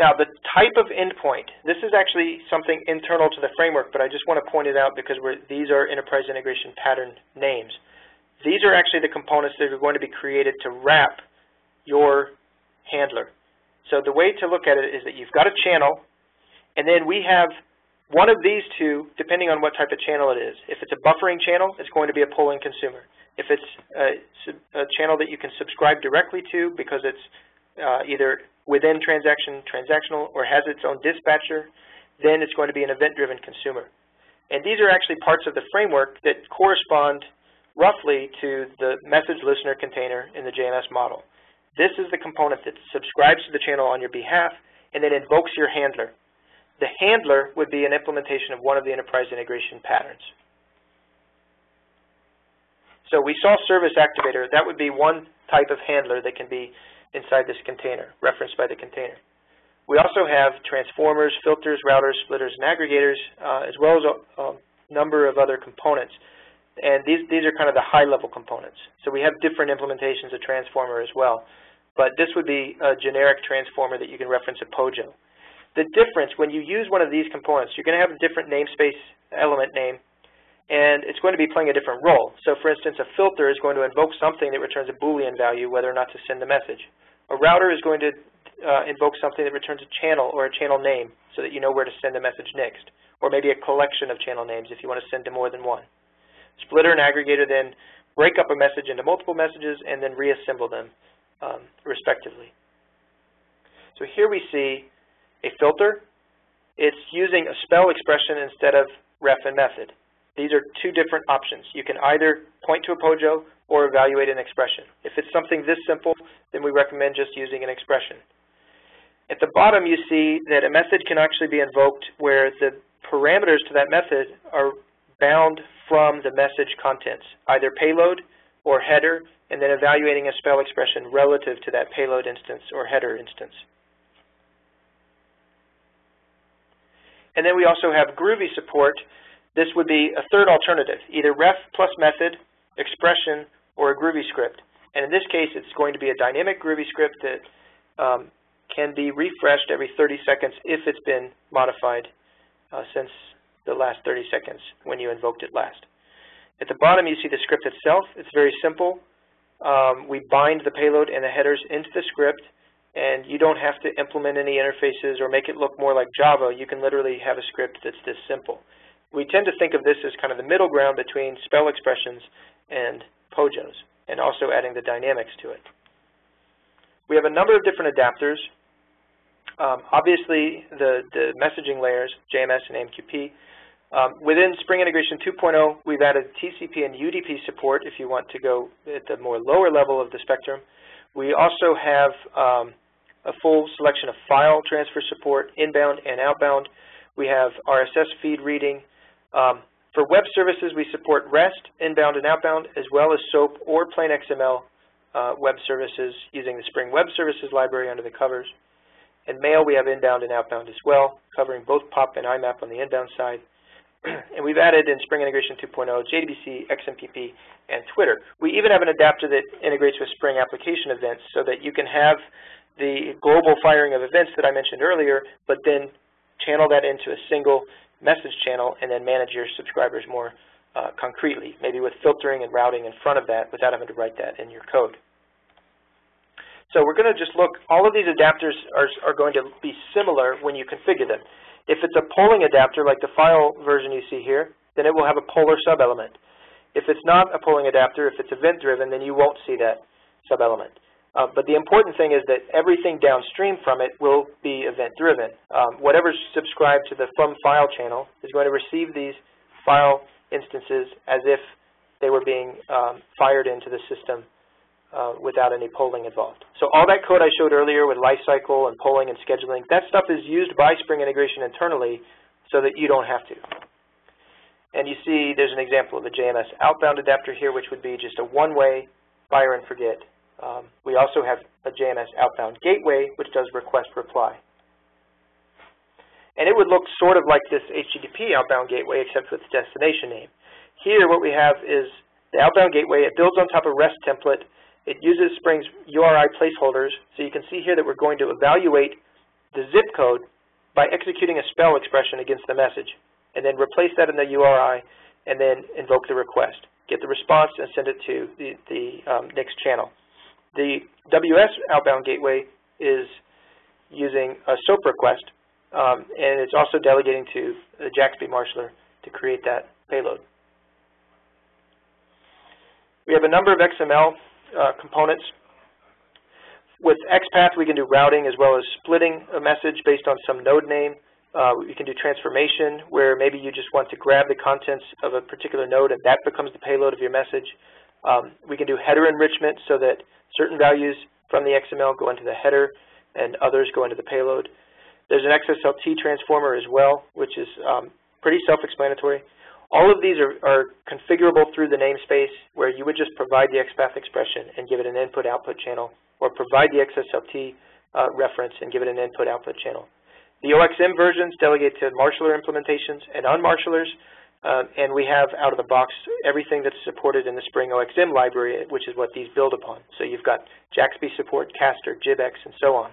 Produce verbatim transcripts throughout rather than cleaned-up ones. Now, the type of endpoint, this is actually something internal to the framework, but I just want to point it out because we're, these are Enterprise Integration Pattern names. These are actually the components that are going to be created to wrap your handler. So the way to look at it is that you've got a channel, and then we have one of these two, depending on what type of channel it is. If it's a buffering channel, it's going to be a pull-in consumer. If it's a, a channel that you can subscribe directly to because it's uh, either within transaction, transactional, or has its own dispatcher, then it's going to be an event-driven consumer. And these are actually parts of the framework that correspond roughly to the message listener container in the J M S model. This is the component that subscribes to the channel on your behalf and then invokes your handler. The handler would be an implementation of one of the enterprise integration patterns. So we saw service activator. That would be one type of handler that can be inside this container, referenced by the container. We also have transformers, filters, routers, splitters, and aggregators, uh, as well as a, a number of other components. And these, these are kind of the high-level components. So we have different implementations of transformer as well. But this would be a generic transformer that you can reference at POJO. The difference, when you use one of these components, you're going to have a different namespace element name, and it's going to be playing a different role. So for instance, a filter is going to invoke something that returns a Boolean value, whether or not to send the message. A router is going to uh, invoke something that returns a channel or a channel name so that you know where to send the message next, or maybe a collection of channel names if you want to send to more than one. Splitter and aggregator then break up a message into multiple messages and then reassemble them um, respectively. So here we see a filter. It's using a SpEL expression instead of ref and method. These are two different options. You can either point to a POJO or evaluate an expression. If it's something this simple, then we recommend just using an expression. At the bottom, you see that a method can actually be invoked where the parameters to that method are bound from the message contents, either payload or header, and then evaluating a SpEL expression relative to that payload instance or header instance. And then we also have Groovy support. This would be a third alternative, either ref plus method, expression, or a Groovy script. And in this case, it's going to be a dynamic Groovy script that um, can be refreshed every thirty seconds if it's been modified uh, since the last thirty seconds when you invoked it last. At the bottom, you see the script itself. It's very simple. Um, we bind the payload and the headers into the script, and you don't have to implement any interfaces or make it look more like Java. You can literally have a script that's this simple. We tend to think of this as kind of the middle ground between SpEL expressions and POJOs, and also adding the dynamics to it. We have a number of different adapters. Um, obviously, the, the messaging layers, J M S and A M Q P. Um, within Spring Integration two point oh, we've added T C P and U D P support if you want to go at the more lower level of the spectrum. We also have um, a full selection of file transfer support, inbound and outbound. We have R S S feed reading. Um, for web services, we support REST, inbound and outbound, as well as SOAP or plain X M L uh, web services using the Spring Web Services library under the covers. And mail, we have inbound and outbound as well, covering both POP and I MAP on the inbound side. And we've added in Spring Integration two point oh, J D B C, X M P P, and Twitter. We even have an adapter that integrates with Spring application events so that you can have the global firing of events that I mentioned earlier, but then channel that into a single message channel and then manage your subscribers more uh, concretely, maybe with filtering and routing in front of that without having to write that in your code. So we're going to just look, all of these adapters are, are going to be similar when you configure them. If it's a polling adapter, like the file version you see here, then it will have a poll or sub-element. If it's not a polling adapter, if it's event-driven, then you won't see that sub-element. Uh, but the important thing is that everything downstream from it will be event-driven. Um, whatever's subscribed to the from file channel is going to receive these file instances as if they were being um, fired into the system uh, without any polling involved. So all that code I showed earlier with lifecycle and polling and scheduling, that stuff is used by Spring Integration internally so that you don't have to. And you see there's an example of a J M S outbound adapter here, which would be just a one-way fire and forget. Um, we also have a J M S outbound gateway, which does request-reply. And it would look sort of like this H T T P outbound gateway, except with the destination name. Here, what we have is the outbound gateway. It builds on top of REST template. It uses Spring's U R I placeholders. So you can see here that we're going to evaluate the zip code by executing a spell expression against the message, and then replace that in the U R I, and then invoke the request. Get the response and send it to the, the um, next channel. The W S outbound gateway is using a SOAP request, um, and it's also delegating to the J A X B marshaller to create that payload. We have a number of X M L uh, components. With XPath, we can do routing as well as splitting a message based on some node name. Uh, you can do transformation, where maybe you just want to grab the contents of a particular node and that becomes the payload of your message. Um, we can do header enrichment so that certain values from the X M L go into the header and others go into the payload. There's an X S L T transformer as well, which is um, pretty self-explanatory. All of these are, are configurable through the namespace, where you would just provide the XPath expression and give it an input-output channel, or provide the X S L T uh, reference and give it an input-output channel. The O X M versions delegate to marshaller implementations and unmarshallers, uh, and we have out of the box everything that's supported in the Spring O X M library, which is what these build upon. So you've got J A X B support, Castor, JibX, and so on.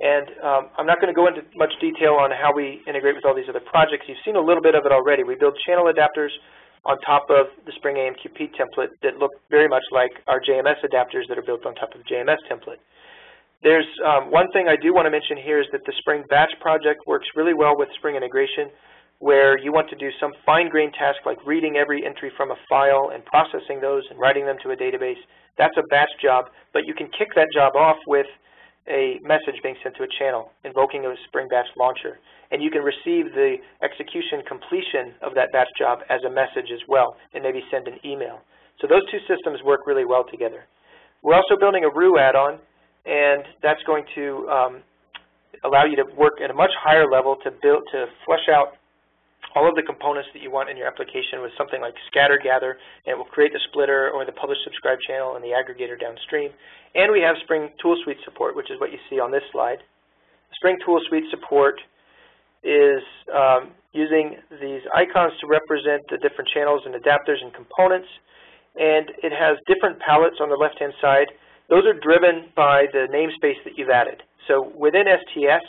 And um, I'm not going to go into much detail on how we integrate with all these other projects. You've seen a little bit of it already. We build channel adapters on top of the Spring A M Q P template that look very much like our J M S adapters that are built on top of the J M S template. There's um, one thing I do want to mention here is that the Spring Batch project works really well with Spring Integration, where you want to do some fine-grained task like reading every entry from a file and processing those and writing them to a database. That's a batch job, but you can kick that job off with a message being sent to a channel, invoking a Spring Batch launcher. And you can receive the execution completion of that batch job as a message as well, and maybe send an email. So those two systems work really well together. We're also building a R U add-on, and that's going to um, allow you to work at a much higher level to build, to flesh out all of the components that you want in your application with something like scatter gather, and it will create the splitter or the publish subscribe channel and the aggregator downstream. And we have Spring Tool Suite support, which is what you see on this slide. Spring Tool Suite support is um, using these icons to represent the different channels and adapters and components, and it has different palettes on the left-hand side. Those are driven by the namespace that you've added. So within S T S,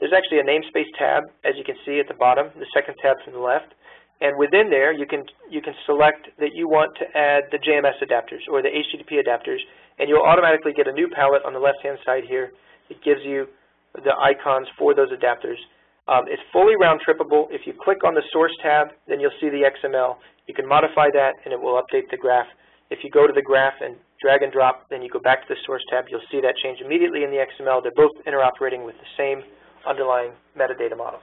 there's actually a namespace tab, as you can see at the bottom, the second tab from the left. And within there, you can, you can select that you want to add the J M S adapters or the H T T P adapters, and you'll automatically get a new palette on the left-hand side here. It gives you the icons for those adapters. Um, it's fully round-trippable. If you click on the source tab, then you'll see the X M L. You can modify that, and it will update the graph. If you go to the graph and drag and drop, then you go back to the source tab, you'll see that change immediately in the X M L. They're both interoperating with the same underlying metadata model.